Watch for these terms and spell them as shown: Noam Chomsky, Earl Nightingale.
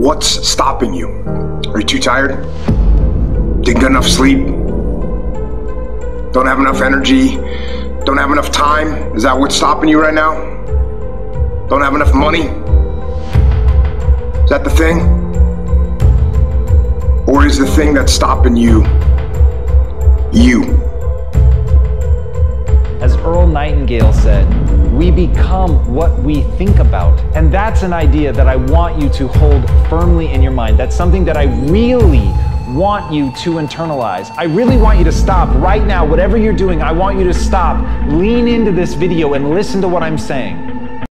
what's stopping you? Are you too tired? Didn't get enough sleep? Don't have enough energy? Don't have enough time? Is that what's stopping you right now? Don't have enough money? Is that the thing? Or is the thing that's stopping you, you? As Earl Nightingale said, we become what we think about. And that's an idea that I want you to hold firmly in your mind. That's something that I really want you to internalize. I really want you to stop right now, whatever you're doing. I want you to stop, lean into this video, and listen to what I'm saying.